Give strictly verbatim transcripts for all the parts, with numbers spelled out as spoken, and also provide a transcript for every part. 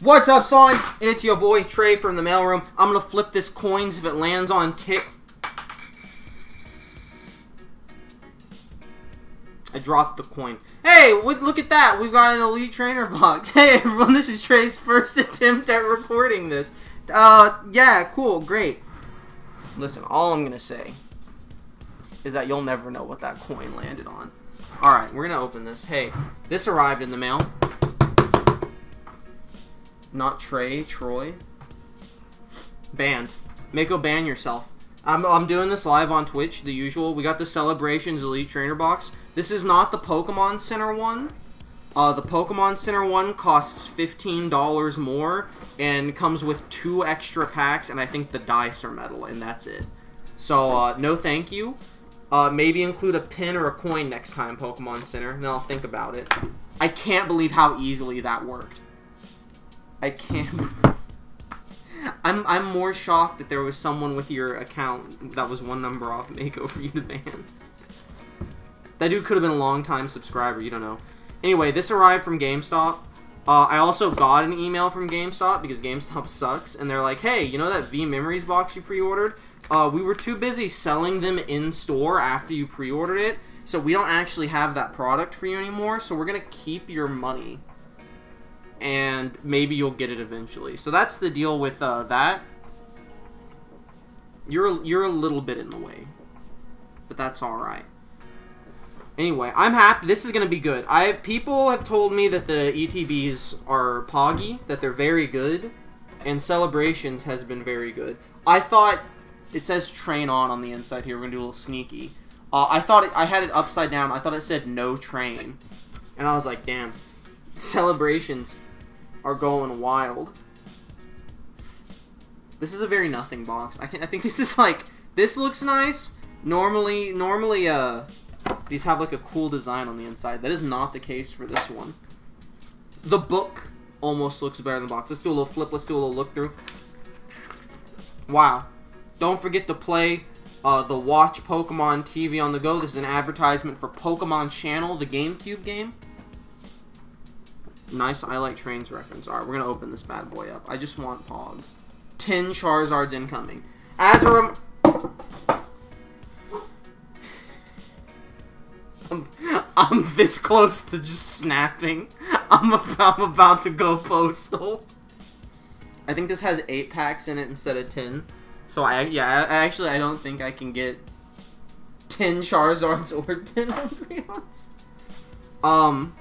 What's up, Slimes? It's your boy Trey from the mailroom. I'm gonna flip this coins if it lands on tick. I dropped the coin. Hey, look at that. We've got an Elite Trainer box. Hey, everyone, this is Trey's first attempt at recording this. Uh, yeah, cool, great. Listen, all I'm gonna say is that you'll never know what that coin landed on. Alright, we're gonna open this. Hey, this arrived in the mail. Not Trey, Troy. Banned. Mako, ban yourself. I'm, I'm doing this live on Twitch, the usual. We got the Celebrations Elite Trainer box. This is not the Pokemon Center one. Uh, the Pokemon Center one costs fifteen dollars more and comes with two extra packs, and I think the dice are metal, and that's it. So, uh, no thank you. Uh, maybe include a pin or a coin next time, Pokemon Center, and then I'll think about it. I can't believe how easily that worked. I can't. I'm, I'm more shocked that there was someone with your account that was one number off Mako for you to ban. That dude could have been a long-time subscriber. You don't know. Anyway, this arrived from GameStop. Uh, I also got an email from GameStop because GameStop sucks. And they're like, hey, you know that V Memories box you pre-ordered? Uh, we were too busy selling them in-store after you pre-ordered it. So we don't actually have that product for you anymore. So we're going to keep your money. And maybe you'll get it eventually. So that's the deal with uh, that. You're, you're a little bit in the way. But that's all right. Anyway, I'm happy. This is going to be good. I people have told me that the E T Bs are poggy, that they're very good, and Celebrations has been very good. I thought it says train on on the inside here. We're going to do a little sneaky. Uh, I thought it, I had it upside down. I thought it said no train. And I was like, damn. Celebrations are going wild. This is a very nothing box. I, can, I think this is like, this looks nice. Normally, normally, uh... these have like a cool design on the inside. That is not the case for this one. The book almost looks better than the box. Let's do a little flip. Let's do a little look through. Wow. Don't forget to play uh, the Watch Pokemon T V on the Go. This is an advertisement for Pokemon Channel, the GameCube game. Nice I Like Trains reference. Alright, we're going to open this bad boy up. I just want Pogs. ten Charizards incoming. As a rem... I'm, I'm this close to just snapping. I'm about, I'm about to go postal. I think this has eight packs in it instead of ten. So I yeah, I, actually I don't think I can get ten Charizards or ten Umbreons. Um,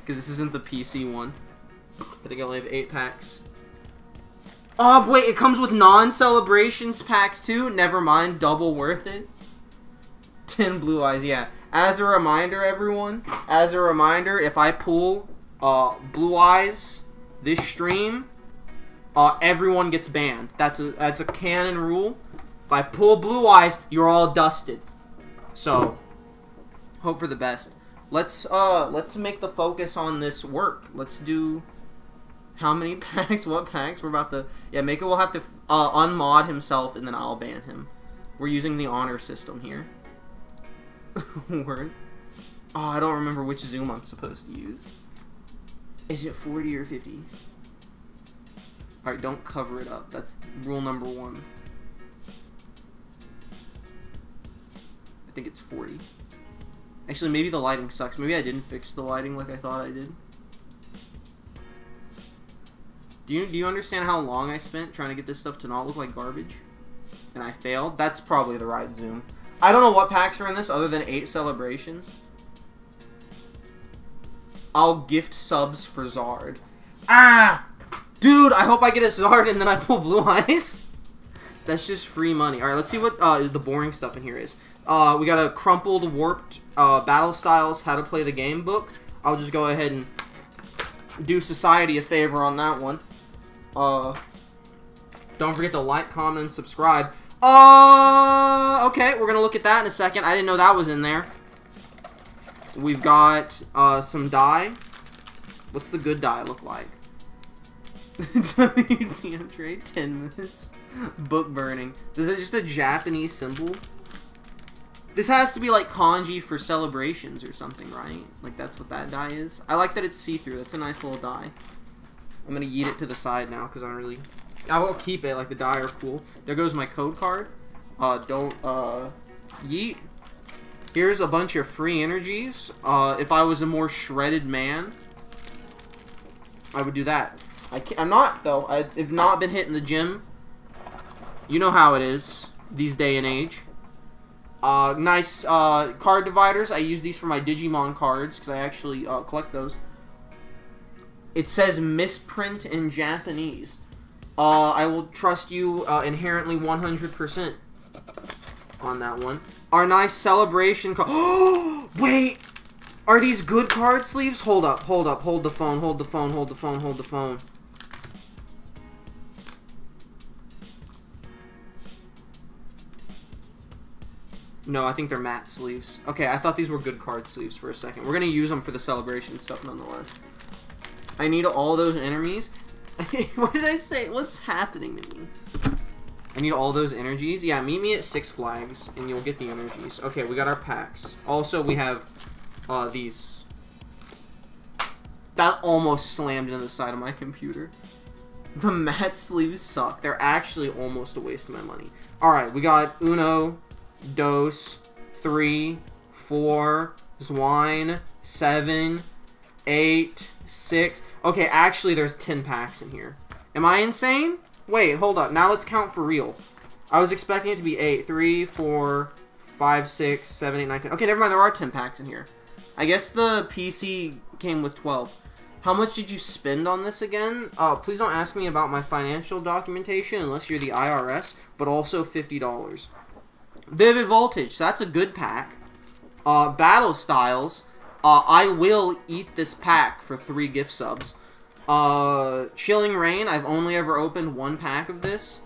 because this isn't the P C one. I think I only have eight packs. Oh wait, it comes with non-celebrations packs too. Never mind, double worth it. ten Blue Eyes, yeah. As a reminder, everyone, as a reminder, if I pull uh, Blue Eyes this stream, uh, everyone gets banned. That's a, that's a canon rule. If I pull Blue Eyes, you're all dusted. So, hope for the best. Let's, uh, let's make the focus on this work. Let's do how many packs, what packs. We're about to, yeah, Mako will have to uh, unmod himself, and then I'll ban him. We're using the honor system here. Word. Oh, I don't remember which zoom I'm supposed to use. Is it forty or fifty? Alright, don't cover it up. That's rule number one. I think it's forty. Actually, maybe the lighting sucks. Maybe I didn't fix the lighting like I thought I did. Do you, do you understand how long I spent trying to get this stuff to not look like garbage? And I failed? That's probably the right zoom. I don't know what packs are in this other than eight celebrations. I'll gift subs for Zard. Ah! Dude, I hope I get a Zard and then I pull Blue Eyes. That's just free money. Alright, let's see what uh, the boring stuff in here is. Uh, we got a crumpled, warped uh, Battle Styles, How to Play the Game book. I'll just go ahead and do society a favor on that one. Uh, don't forget to like, comment, and subscribe. Uh, okay, we're gonna look at that in a second. I didn't know that was in there. We've got uh, some dye. What's the good dye look like? W T M trade, ten minutes. Book burning. Is it just a Japanese symbol? This has to be like kanji for celebrations or something, right? Like that's what that dye is. I like that it's see-through. That's a nice little dye. I'm gonna yeet it to the side now because I don't really. I will keep it, like the die are cool. There goes my code card. Uh, don't uh, yeet. Here's a bunch of free energies. Uh, if I was a more shredded man, I would do that. I can't, I'm not though. I've not been hitting the gym. You know how it is these day and age. Uh, nice uh, card dividers. I use these for my Digimon cards because I actually uh, collect those. It says misprint in Japanese. Uh, I will trust you uh, inherently one hundred percent on that one. Our nice celebration card. Oh, wait. Are these good card sleeves? Hold up, hold up, hold the phone, hold the phone, hold the phone, hold the phone. No, I think they're matte sleeves. Okay, I thought these were good card sleeves for a second. We're going to use them for the celebration stuff nonetheless. I need all those enemies. What did I say? What's happening to me? I need all those energies. Yeah, meet me at Six Flags and you'll get the energies. Okay, we got our packs. Also, we have uh, these. That almost slammed into the side of my computer. The matte sleeves suck. They're actually almost a waste of my money. Alright, we got Uno... Dos, three, four, Zwine, seven, eight, six. Okay, actually, there's ten packs in here. Am I insane? Wait, hold up. Now let's count for real. I was expecting it to be eight, three, four, five, six, seven, eight, nine, ten. Okay, never mind. There are ten packs in here. I guess the P C came with twelve. How much did you spend on this again? Uh, please don't ask me about my financial documentation unless you're the I R S, but also fifty dollars. Vivid Voltage, so that's a good pack. Uh, Battle Styles, uh, I will eat this pack for three gift subs. Uh, Chilling Reign, I've only ever opened one pack of this.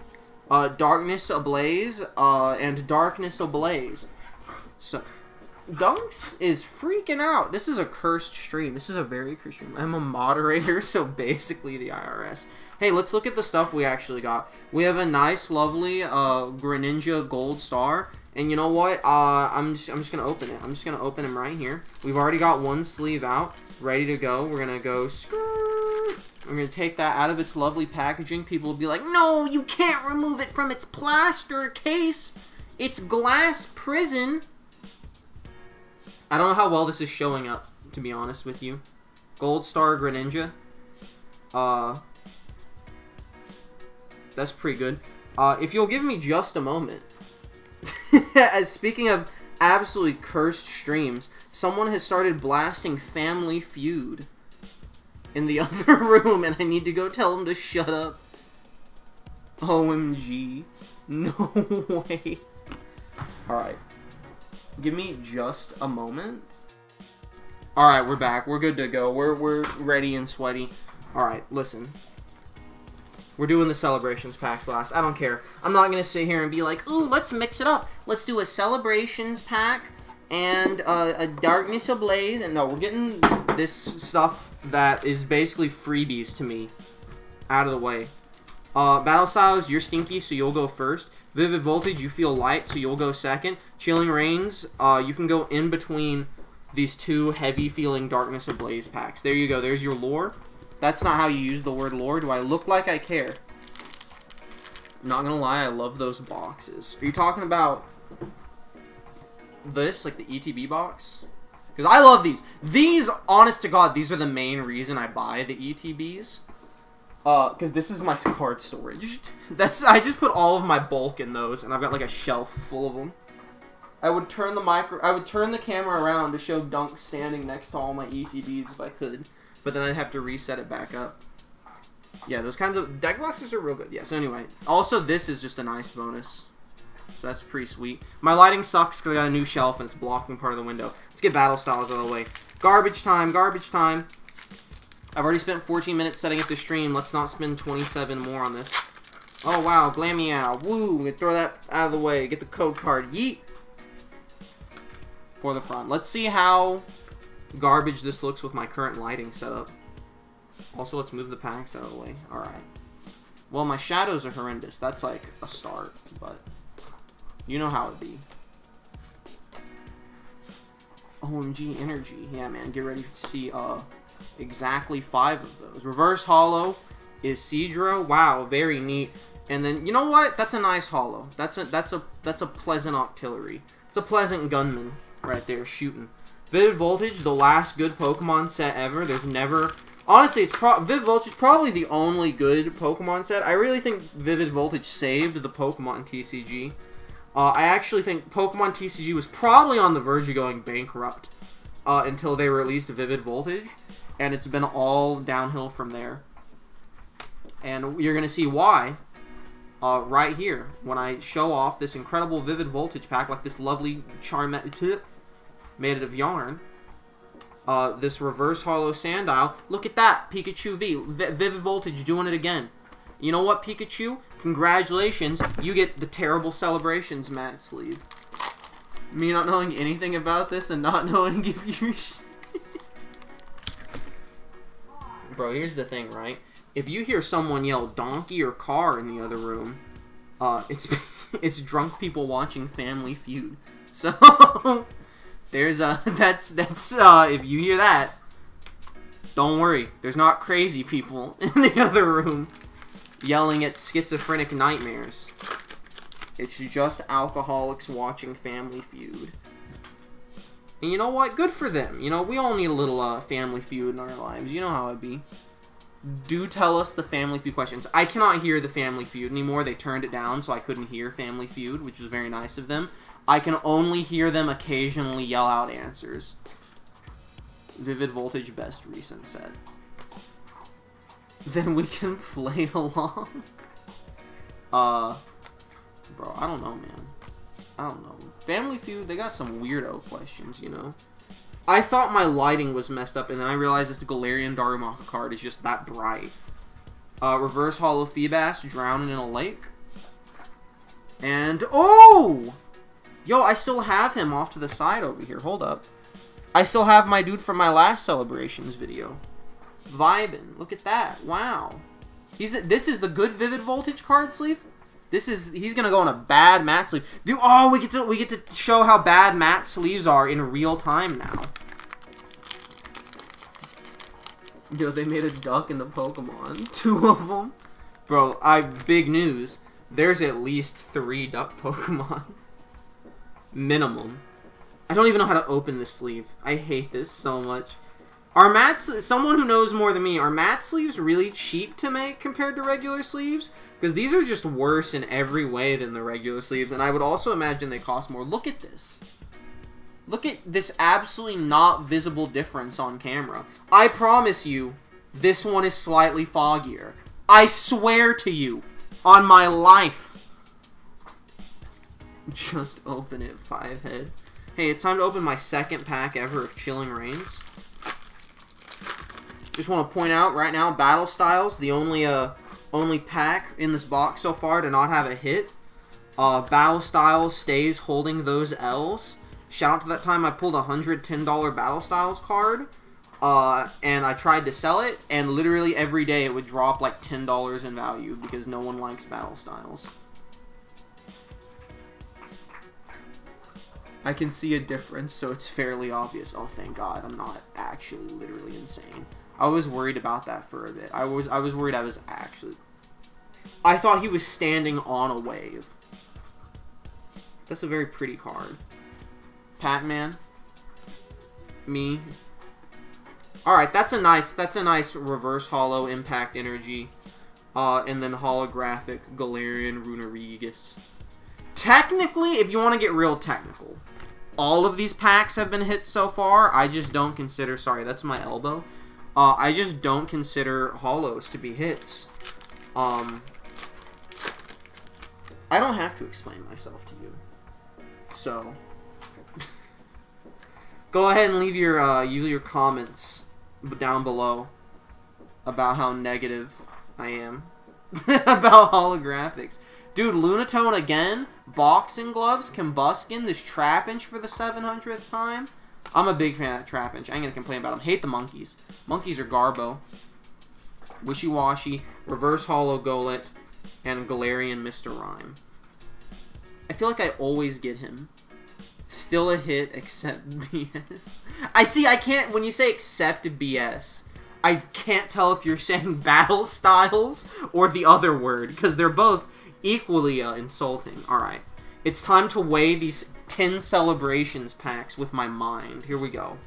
Uh, Darkness Ablaze, uh, and Darkness Ablaze. So, Dunks is freaking out. This is a cursed stream. This is a very cursed stream. I'm a moderator, so basically the I R S. Hey, let's look at the stuff we actually got. We have a nice, lovely uh, Greninja Gold Star. And you know what? Uh, I'm just, I'm just going to open it. I'm just going to open him right here. We've already got one sleeve out, ready to go. We're going to go, skirt. I'm going to take that out of its lovely packaging. People will be like, no, you can't remove it from its plaster case. It's glass prison. I don't know how well this is showing up, to be honest with you. Gold Star Greninja. Uh... That's pretty good. Uh, if you'll give me just a moment. As speaking of absolutely cursed streams, someone has started blasting Family Feud in the other room, and I need to go tell them to shut up. O M G. No way. Alright. Give me just a moment. Alright, we're back. We're good to go. We're, we're ready and sweaty. Alright, listen. We're doing the celebrations packs last. I don't care. I'm not going to sit here and be like, ooh, let's mix it up. Let's do a celebrations pack and uh, a Darkness Ablaze. And no, we're getting this stuff that is basically freebies to me out of the way. Uh, Battle Styles, you're stinky, so you'll go first. Vivid Voltage, you feel light, so you'll go second. Chilling Reigns, uh, you can go in between these two heavy-feeling Darkness Ablaze packs. There you go. There's your lore. That's not how you use the word lore. Do I look like I care? Not gonna lie, I love those boxes. Are you talking about this, like the E T B box? Because I love these. These, honest to God, these are the main reason I buy the E T Bs. Uh, because this is my card storage. That's I just put all of my bulk in those, and I've got like a shelf full of them. I would turn the micro, I would turn the camera around to show Dunk standing next to all my E T Bs if I could. But then I'd have to reset it back up. Yeah, those kinds of deck boxes are real good. Yeah, so anyway. Also, this is just a nice bonus. So that's pretty sweet. My lighting sucks because I got a new shelf and it's blocking part of the window. Let's get Battle Styles out of the way. Garbage time, garbage time. I've already spent fourteen minutes setting up the stream. Let's not spend twenty-seven more on this. Oh, wow. Glammeow. Woo. Gonna throw that out of the way. Get the code card. Yeet. For the front. Let's see how garbage this looks with my current lighting setup. Also, let's move the packs out of the way. Alright. Well, my shadows are horrendous. That's like a start, but you know how it'd be. O M G energy. Yeah, man. Get ready to see uh, exactly five of those. Reverse hollow. is Seadra. Wow, very neat. And then, you know what? That's a nice holo. That's a that's a that's a pleasant Octillery. It's a pleasant gunman right there shooting. Vivid Voltage, the last good Pokemon set ever. There's never, honestly, it's pro Vivid Voltage probably the only good Pokemon set. I really think Vivid Voltage saved the Pokemon T C G. Uh, I actually think Pokemon T C G was probably on the verge of going bankrupt uh, until they released Vivid Voltage, and it's been all downhill from there. And you're gonna see why uh, right here when I show off this incredible Vivid Voltage pack, like this lovely Charmander made it of yarn. Uh, this reverse holo Sandile. Look at that, Pikachu V. V Vivid Voltage doing it again. You know what, Pikachu? Congratulations, you get the terrible Celebrations mat sleeve. Me not knowing anything about this and not knowing if you sh Bro, here's the thing, right? If you hear someone yell donkey or car in the other room, uh, it's it's drunk people watching Family Feud. So... There's uh that's that's uh if you hear that, don't worry, there's not crazy people in the other room yelling at schizophrenic nightmares. It's just alcoholics watching Family Feud. And you know what? Good for them. You know, we all need a little uh Family Feud in our lives. You know how it be. Do tell us the Family Feud questions. I cannot hear the Family Feud anymore. They turned it down, so I couldn't hear Family Feud, which was very nice of them. I can only hear them occasionally yell out answers. Vivid Voltage, best recent set. Then we can play along. Uh, bro, I don't know, man. I don't know. Family Feud, they got some weirdo questions, you know? I thought my lighting was messed up, and then I realized this Galarian Darumaka card is just that bright. Uh, reverse holo Feebas, drowning in a lake. And, oh! Yo, I still have him off to the side over here. Hold up. I still have my dude from my last Celebrations video. Vibin'. Look at that. Wow. He's this is the good Vivid Voltage card sleeve. This is he's gonna go on a bad mat sleeve. Dude, oh, we get to we get to show how bad mat sleeves are in real time now. Yo, they made a duck in the Pokemon. Two of them. Bro, I big news. There's at least three duck Pokemon. Minimum. I don't even know how to open this sleeve. I hate this so much. Are mat someone who knows more than me, are mat sleeves really cheap to make compared to regular sleeves? Because these are just worse in every way than the regular sleeves, and I would also imagine they cost more. Look at this. Look at this absolutely not visible difference on camera. I promise you, this one is slightly foggier. I swear to you, on my life. Just open it, five head. Hey, it's time to open my second pack ever of Chilling Reigns. Just want to point out right now, Battle Styles, the only uh only pack in this box so far to not have a hit. Uh, Battle Styles stays holding those L's. Shout out to that time I pulled a hundred ten dollar Battle Styles card, uh, and I tried to sell it, and literally every day it would drop like ten dollars in value because no one likes Battle Styles. I can see a difference, so it's fairly obvious. Oh, thank God, I'm not actually literally insane. I was worried about that for a bit. I was I was worried I was actually... I thought he was standing on a wave. That's a very pretty card. Pac-Man. Me. Alright, that's a nice, that's a nice reverse holo impact energy. Uh, and then holographic Galarian Runerigus. Technically, if you want to get real technical, all of these packs have been hit so far. I just don't consider... Sorry, that's my elbow. Uh, I just don't consider holos to be hits. Um, I don't have to explain myself to you. So, go ahead and leave your, uh, your comments down below about how negative I am about holographics. Dude, Lunatone again, boxing gloves, Combuskin, this Trapinch for the seven hundredth time. I'm a big fan of that Trapinch. I ain't gonna complain about him. Hate the monkeys. Monkeys are Garbo. Wishy-washy, reverse holo Golet, and Galarian Mister Rime. I feel like I always get him. Still a hit, except B S. I see, I can't, when you say except B S, I can't tell if you're saying battle styles or the other word, because they're both equally uh, insulting. Alright, it's time to weigh these ten celebrations packs with my mind. Here we go.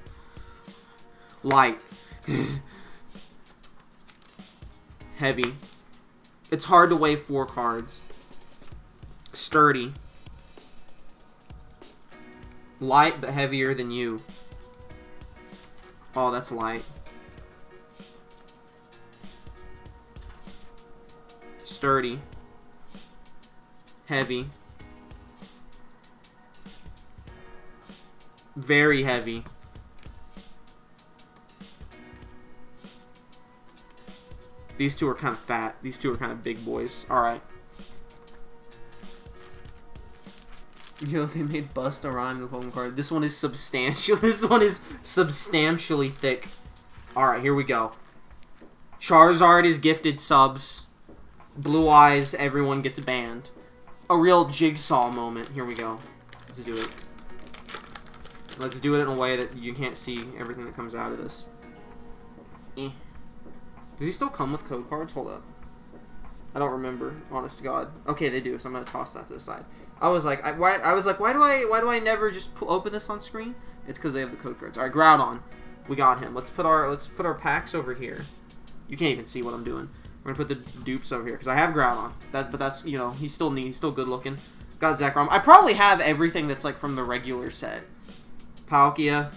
Light. Heavy. It's hard to weigh four cards. Sturdy. Light, but heavier than you. Oh, that's light. Sturdy. Heavy. Very heavy. These two are kind of fat. These two are kind of big boys. Alright. Yo, they made bust a rhyme in the Pokemon card. This one is substantial. This one is substantially thick. Alright, here we go. Charizard is gifted subs. Blue Eyes, everyone gets banned. A real jigsaw moment. Here we go. Let's do it. Let's do it in a way that you can't see everything that comes out of this. Eh. Do these still come with code cards? Hold up. I don't remember, honest to God. Okay, they do, so I'm gonna toss that to the side. I was like, I, why, I was like, why do I, why do I never just pull, open this on screen? It's because they have the code cards. All right, Groudon, we got him. Let's put our, let's put our packs over here. You can't even see what I'm doing. We're gonna put the dupes over here because I have Groudon. That's, but that's, you know, he's still neat, he's still good looking. Got Zekrom. I probably have everything that's like from the regular set. Palkia.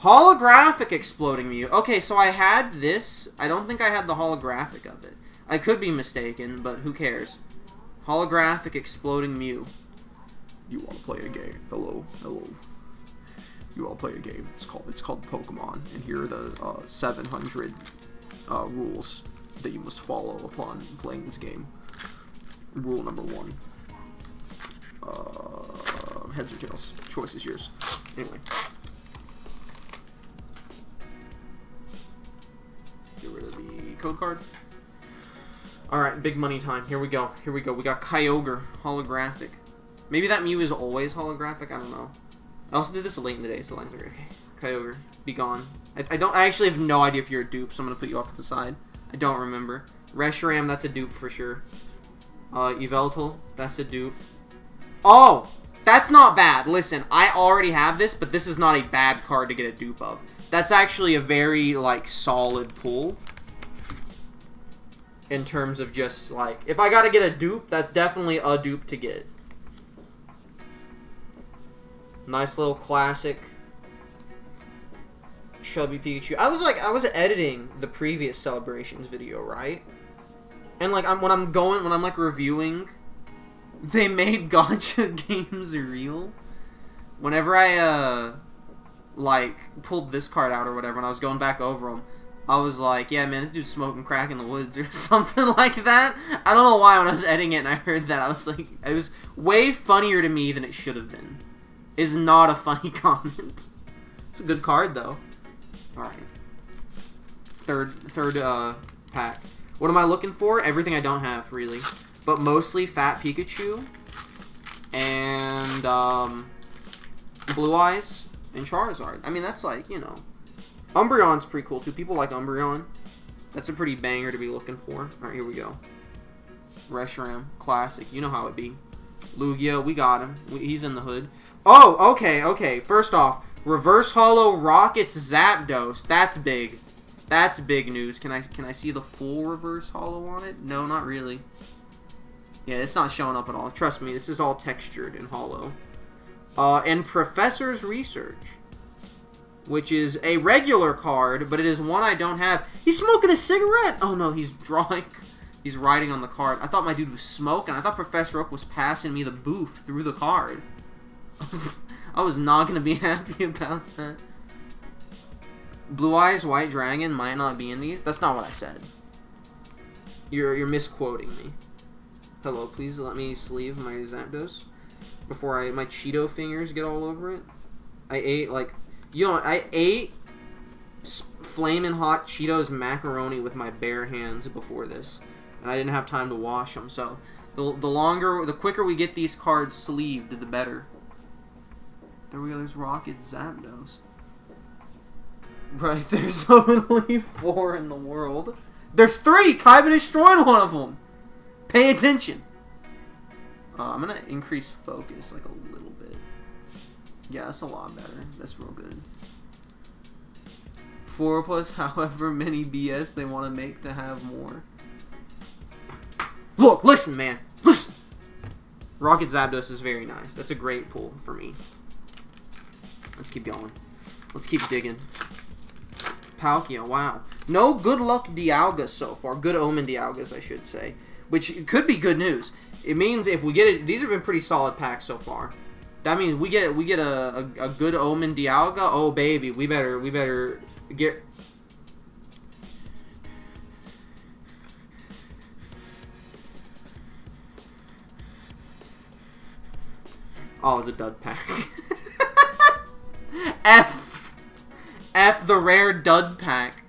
Holographic Exploding Mew. Okay, so I had this. I don't think I had the holographic of it. I could be mistaken, but who cares? Holographic Exploding Mew. You all play a game. Hello, hello. You all play a game. It's called it's called Pokemon, and here are the uh, seven hundred uh, rules that you must follow upon playing this game. Rule number one. Uh, heads or tails. Choice is yours. Anyway. Get rid of the code card. Alright, big money time. Here we go. Here we go. We got Kyogre. Holographic. Maybe that Mew is always holographic. I don't know. I also did this late in the day, so lines are okay. Kyogre. Be gone. I, I don't. I actually have no idea if you're a dupe, so I'm going to put you off to the side. I don't remember. Reshiram, that's a dupe for sure. Uh, Yveltal, that's a dupe. Oh! That's not bad. Listen, I already have this, but this is not a bad card to get a dupe of. That's actually a very, like, solid pull. In terms of just, like, if I gotta get a dupe, that's definitely a dupe to get. Nice little classic. Chubby Pikachu. I was, like, I was editing the previous Celebrations video, right? And, like, I'm when I'm going, when I'm, like, reviewing... They made gacha games real. Whenever I, uh, like, pulled this card out or whatever, and I was going back over them, I was like, yeah, man, this dude's smoking crack in the woods or something like that. I don't know why when I was editing it and I heard that, I was like, it was way funnier to me than it should have been. Is not a funny comment. It's a good card, though. Alright. Third, third, uh, pack. What am I looking for? Everything I don't have, really. But mostly Fat Pikachu and um, Blue Eyes and Charizard. I mean, that's like, you know. Umbreon's pretty cool, too. People like Umbreon. That's a pretty banger to be looking for. All right, here we go. Reshiram, classic. You know how it be. Lugia, we got him. We, he's in the hood. Oh, okay, okay. First off, Reverse Holo Rocket Zapdos. That's big. That's big news. Can I, can I see the full Reverse Holo on it? No, not really. Yeah, it's not showing up at all. Trust me, this is all textured and hollow. Uh, and Professor's Research, which is a regular card, but it is one I don't have. He's smoking a cigarette! Oh no, he's drawing. He's writing on the card. I thought my dude was smoking. I thought Professor Oak was passing me the booth through the card. I was, I was not going to be happy about that. Blue Eyes White Dragon might not be in these. That's not what I said. You're, you're misquoting me. Hello, please let me sleeve my Zapdos before I my Cheeto fingers get all over it. I ate like you know I ate flaming hot Cheetos macaroni with my bare hands before this, and I didn't have time to wash them. So the the longer, the quicker we get these cards sleeved, the better. There we go. There's Rocket Zapdos. Right, there's only four in the world. There's three! Kaiba destroyed one of them! Pay attention! Uh, I'm gonna increase focus, like, a little bit. Yeah, that's a lot better. That's real good. Four plus however many B S they want to make to have more. Look, listen, man! Listen! Rocket Zapdos is very nice. That's a great pull for me. Let's keep going. Let's keep digging. Palkia, wow. No good luck Dialga so far. Good omen Dialgas, I should say. Which could be good news. It means if we get it, these have been pretty solid packs so far. That means we get we get a, a, a good omen Dialga. Oh baby, we better we better get. Oh, it's a dud pack. F, F the rare dud pack.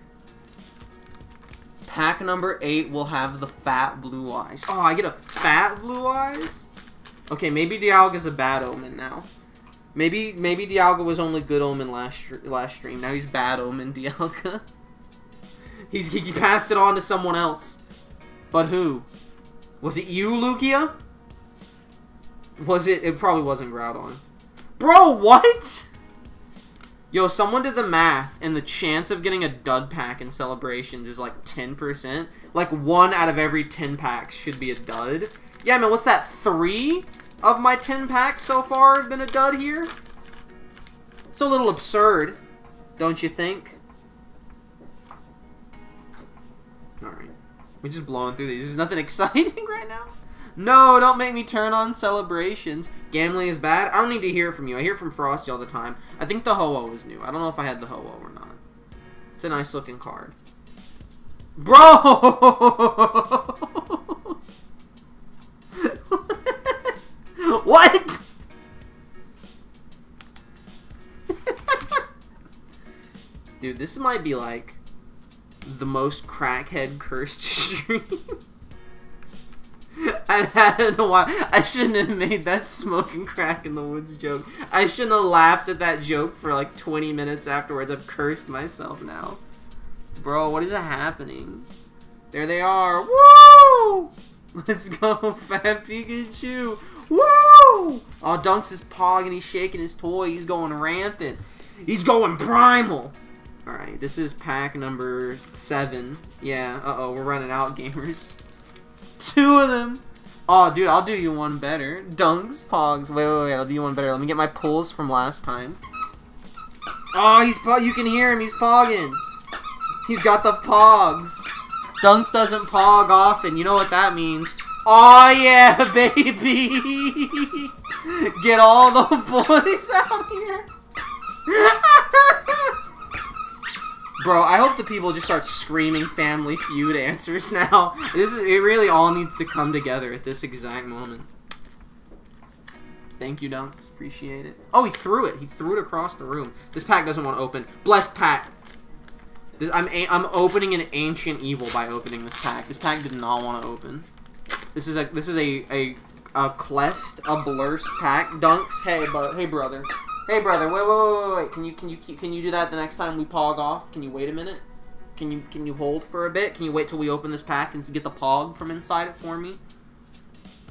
Pack number eight will have the fat blue eyes. Oh, I get a fat blue eyes? Okay, maybe Dialga's a bad omen now. Maybe maybe Dialga was only good omen last last stream. Now he's bad omen Dialga. He's he passed it on to someone else. But who? Was it you, Lugia? Was it? It probably wasn't Groudon. Bro, what? Yo, someone did the math, and the chance of getting a dud pack in Celebrations is like ten percent. Like, one out of every ten packs should be a dud. Yeah, man, what's that? Three of my ten packs so far have been a dud here? It's a little absurd, don't you think? Alright. We're just blowing through these. There's nothing exciting right now. No, don't make me turn on Celebrations. Gambling is bad. I don't need to hear from you. I hear from Frosty all the time. I think the Ho-Oh was new. I don't know if I had the Ho-Oh or not. It's a nice looking card. Bro! What? Dude, this might be like the most crackhead cursed stream. I've had it in a while. I shouldn't have made that smoking crack in the woods joke. I shouldn't have laughed at that joke for like twenty minutes afterwards. I've cursed myself now. Bro, what is happening? There they are. Woo! Let's go, Fat Pikachu. Woo! Oh, Dunks is pog and he's shaking his toy. He's going rampant. He's going primal. Alright, this is pack number seven. Yeah, uh-oh, we're running out, gamers. Two of them. Oh, dude, I'll do you one better. Dunks, Pogs. Wait, wait, wait. I'll do you one better. Let me get my pulls from last time. Oh, he's pog. You can hear him. He's pogging. He's got the Pogs. Dunks doesn't pog often. You know what that means. Oh, yeah, baby. Get all the boys out here. Bro, I hope the people just start screaming Family Feud answers now. This is, it really all needs to come together at this exact moment. Thank you, Dunks. Appreciate it. Oh, he threw it. He threw it across the room. This pack doesn't want to open. Blessed pack. This, I'm, a, I'm opening an ancient evil by opening this pack. This pack did not want to open. This is a this is a a, a Clest, a Blurst pack. Dunks, hey, but hey, brother. Hey brother, wait, wait, wait, wait, wait! Can you, can you, can you do that the next time we pog off? Can you wait a minute? Can you, can you hold for a bit? Can you wait till we open this pack and get the pog from inside it for me?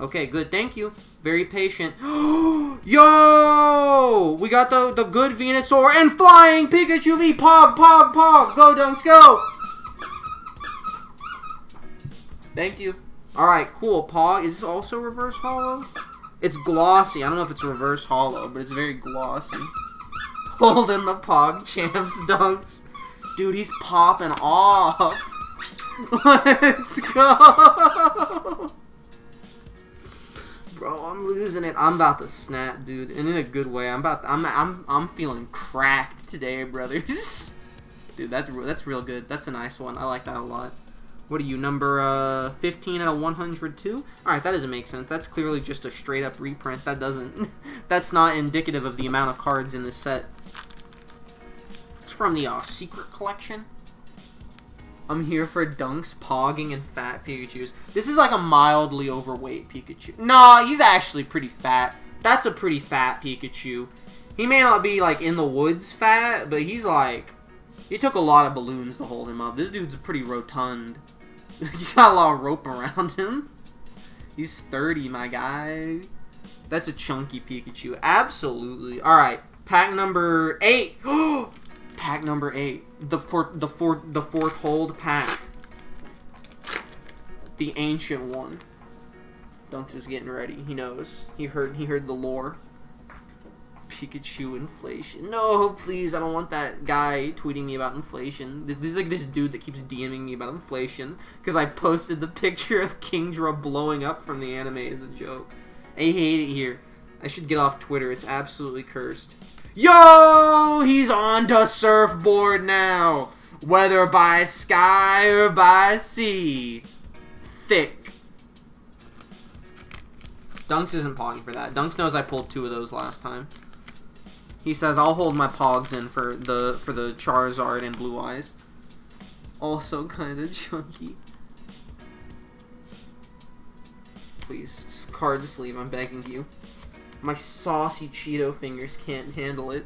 Okay, good. Thank you. Very patient. Yo! We got the the good Venusaur and flying Pikachu V. Pog, pog, pog! Go, Dunks, go! Thank you. All right, cool. Pog is this also reverse hollow? It's glossy. I don't know if it's reverse hollow, but it's very glossy. Holding the Pog Champs, Dunks. Dude, he's popping off. Let's go. Bro, I'm losing it. I'm about to snap, dude, and in a good way. I'm about. To, I'm. I'm. I'm feeling cracked today, brothers. Dude, that's that's real good. That's a nice one. I like that a lot. What are you, number uh, fifteen out of one hundred two? Alright, that doesn't make sense. That's clearly just a straight-up reprint. That doesn't... That's not indicative of the amount of cards in this set. It's from the uh, Secret Collection. I'm here for Dunks, Pogging, and Fat Pikachus. This is like a mildly overweight Pikachu. Nah, he's actually pretty fat. That's a pretty fat Pikachu. He may not be, like, in the woods fat, but he's, like... He took a lot of balloons to hold him up. This dude's pretty rotund. He's got a lot of rope around him. He's sturdy, my guy. That's a chunky Pikachu. Absolutely. All right. Pack number eight. Pack number eight. The for the for the foretold pack. The ancient one. Dunks is getting ready. He knows. He heard. He heard the lore. Pikachu inflation. No, please. I don't want that guy tweeting me about inflation. This, this is like this dude that keeps DMing me about inflation because I posted the picture of Kingdra blowing up from the anime as a joke. I hate it here. I should get off Twitter. It's absolutely cursed. Yo, he's on to surfboard now. Whether by sky or by sea. Thick. Dunks isn't pogging for that. Dunks knows I pulled two of those last time. He says, I'll hold my pogs in for the for the Charizard and Blue Eyes. Also kind of chunky. Please, card to sleeve, I'm begging you. My saucy Cheeto fingers can't handle it.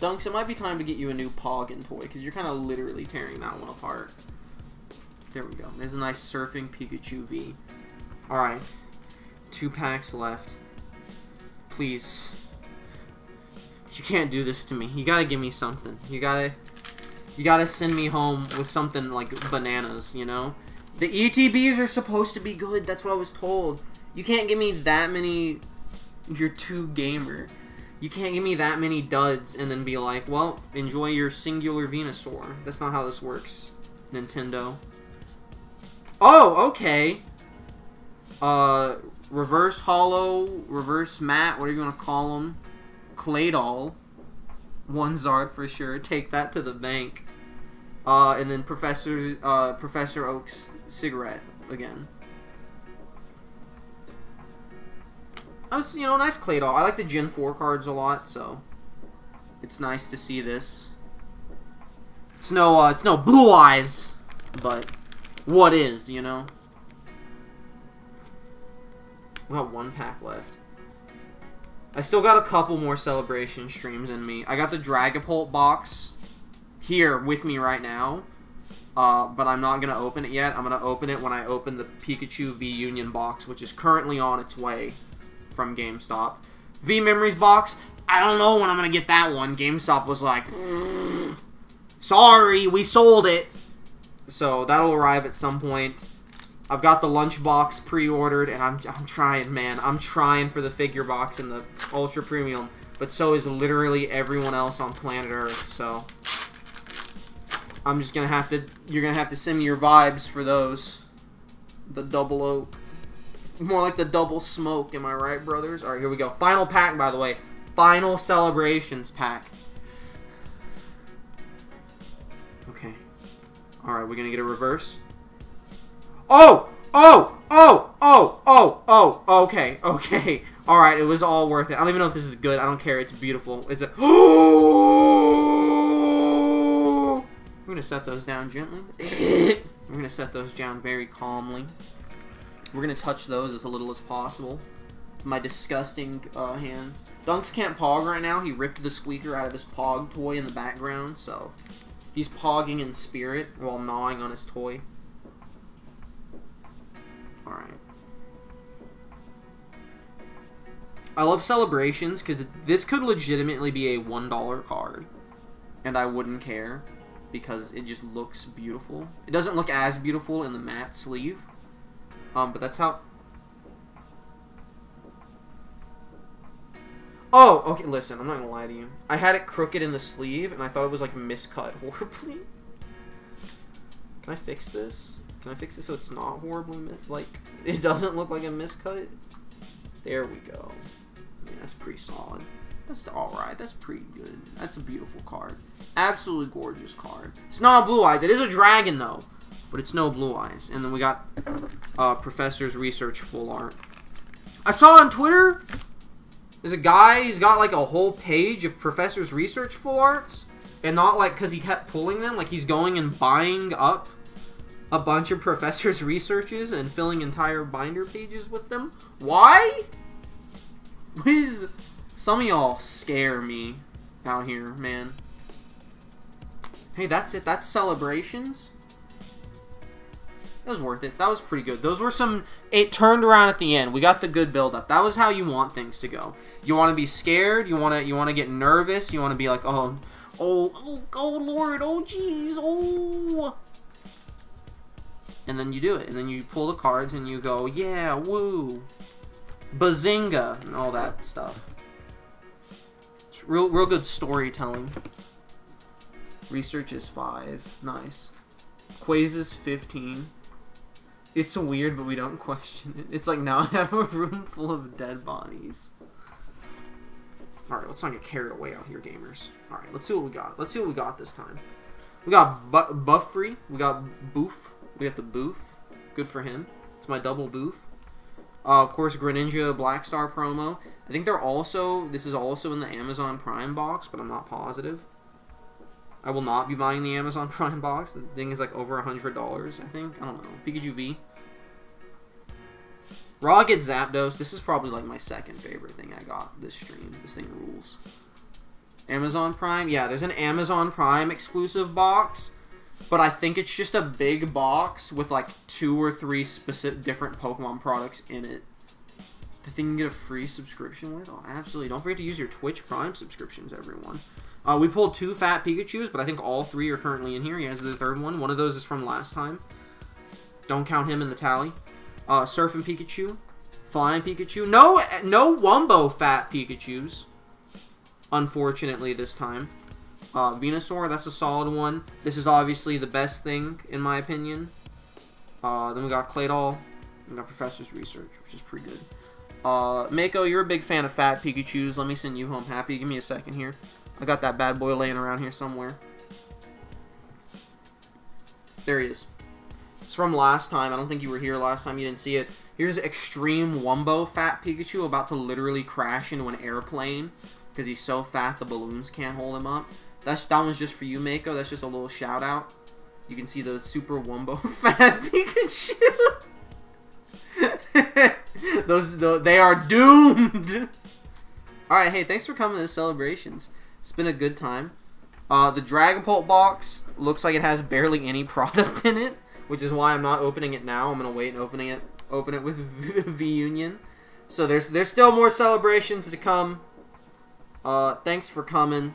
Dunks, it might be time to get you a new pog and toy, because you're kind of literally tearing that one apart. There we go. There's a nice surfing Pikachu V. Alright. Two packs left. Please. You can't do this to me. You gotta give me something. You gotta... You gotta send me home with something like bananas, you know? The E T Bs are supposed to be good. That's what I was told. You can't give me that many... You're too gamer. You can't give me that many duds and then be like, well, enjoy your singular Venusaur. That's not how this works, Nintendo. Oh, okay. Uh, reverse hollow, reverse matte, whatever you want to call them. Claydol. One Zard for sure. Take that to the bank. Uh, and then Professor, uh, Professor Oak's cigarette again. That's, you know, nice Claydol. I like the Gen four cards a lot, so it's nice to see this. It's no, uh, it's no Blue Eyes, but what is, you know? We got one pack left. I still got a couple more celebration streams in me. I got the Dragapult box here with me right now, uh, but I'm not going to open it yet. I'm going to open it when I open the Pikachu V Union box, which is currently on its way from GameStop. V Memories box, I don't know when I'm going to get that one. GameStop was like, sorry, we sold it. So that'll arrive at some point. I've got the lunchbox pre-ordered, and I'm, I'm trying, man. I'm trying for the figure box and the Ultra Premium, but so is literally everyone else on planet Earth, so I'm just going to have to... You're going to have to send me your vibes for those. The double oak. More like the double smoke, am I right, brothers? Alright, here we go. Final pack, by the way. Final celebrations pack. Okay. Alright, we're going to get a reverse. Oh! Oh! Oh! Oh! Oh! Oh! Okay. Okay. Alright, it was all worth it. I don't even know if this is good. I don't care. It's beautiful. It's a... I'm gonna set those down gently. We're gonna set those down very calmly. We're gonna touch those as little as possible. My disgusting uh, hands. Dunks can't pog right now. He ripped the squeaker out of his pog toy in the background, so... He's pogging in spirit while gnawing on his toy. Alright. I love celebrations because this could legitimately be a one dollar card. And I wouldn't care because it just looks beautiful. It doesn't look as beautiful in the matte sleeve. Um, but that's how... Oh, okay, listen, I'm not going to lie to you. I had it crooked in the sleeve and I thought it was like miscut horribly. Can I fix this? Can I fix it so it's not horribly, like, it doesn't look like a miscut? There we go. I mean, that's pretty solid. That's alright. That's pretty good. That's a beautiful card. Absolutely gorgeous card. It's not Blue Eyes. It is a dragon, though. But it's no Blue Eyes. And then we got uh, Professor's Research Full Art. I saw on Twitter, there's a guy who's got, like, a whole page of Professor's Research Full Arts. And not, like, because he kept pulling them. Like, he's going and buying up a bunch of Professor's Researches and filling entire binder pages with them. Why? What is Some of y'all scare me out here, man. Hey, that's it. That's Celebrations. It was worth it. That was pretty good. Those were some... It turned around at the end. We got the good build-up. That was how you want things to go. You want to be scared. You want to you want to get nervous. You want to be like, oh, oh, oh, oh, Lord. Oh, jeez. Oh. And then you do it. And then you pull the cards and you go, yeah, woo. Bazinga. And all that stuff. It's real, real good storytelling. Research is five. Nice. Quaze is fifteen. It's weird, but we don't question it. It's like, now I have a room full of dead bodies. Alright, let's not get carried away out here, gamers. Alright, let's see what we got. Let's see what we got this time. We got bu Buffree. We got Boof. We got the Boof. Good for him. It's my double Boof. Uh, of course, Greninja Black Star promo. I think they're also... This is also in the Amazon Prime box, but I'm not positive. I will not be buying the Amazon Prime box. The thing is like over one hundred dollars, I think. I don't know. Pikachu V. Rocket Zapdos. This is probably like my second favorite thing I got this stream. This thing rules. Amazon Prime. Yeah, there's an Amazon Prime exclusive box. But I think it's just a big box with like two or three specific different Pokemon products in it. The thing you can get a free subscription with? Oh, absolutely. Don't forget to use your Twitch Prime subscriptions, everyone. Uh, we pulled two fat Pikachus, but I think all three are currently in here. He has the third one. One of those is from last time. Don't count him in the tally. Uh, Surfing Pikachu. Flying Pikachu. No, no Wumbo fat Pikachus. Unfortunately, this time. Uh, Venusaur, that's a solid one. This is obviously the best thing, in my opinion. Uh, then we got Claydol. We got Professor's Research, which is pretty good. Uh, Mako, you're a big fan of fat Pikachus. Let me send you home happy. Give me a second here. I got that bad boy laying around here somewhere. There he is. It's from last time. I don't think you were here last time. You didn't see it. Here's extreme Wumbo fat Pikachu about to literally crash into an airplane because he's so fat the balloons can't hold him up. That's, that one's just for you, Mako. That's just a little shout out. You can see the super Wumbo fat Pikachu. Those, the, they are doomed. All right, hey, thanks for coming to Celebrations. It's been a good time. Uh, the Dragapult box looks like it has barely any product in it, which is why I'm not opening it now. I'm gonna wait and opening it, open it with V Union. So there's there's still more Celebrations to come. Uh, thanks for coming.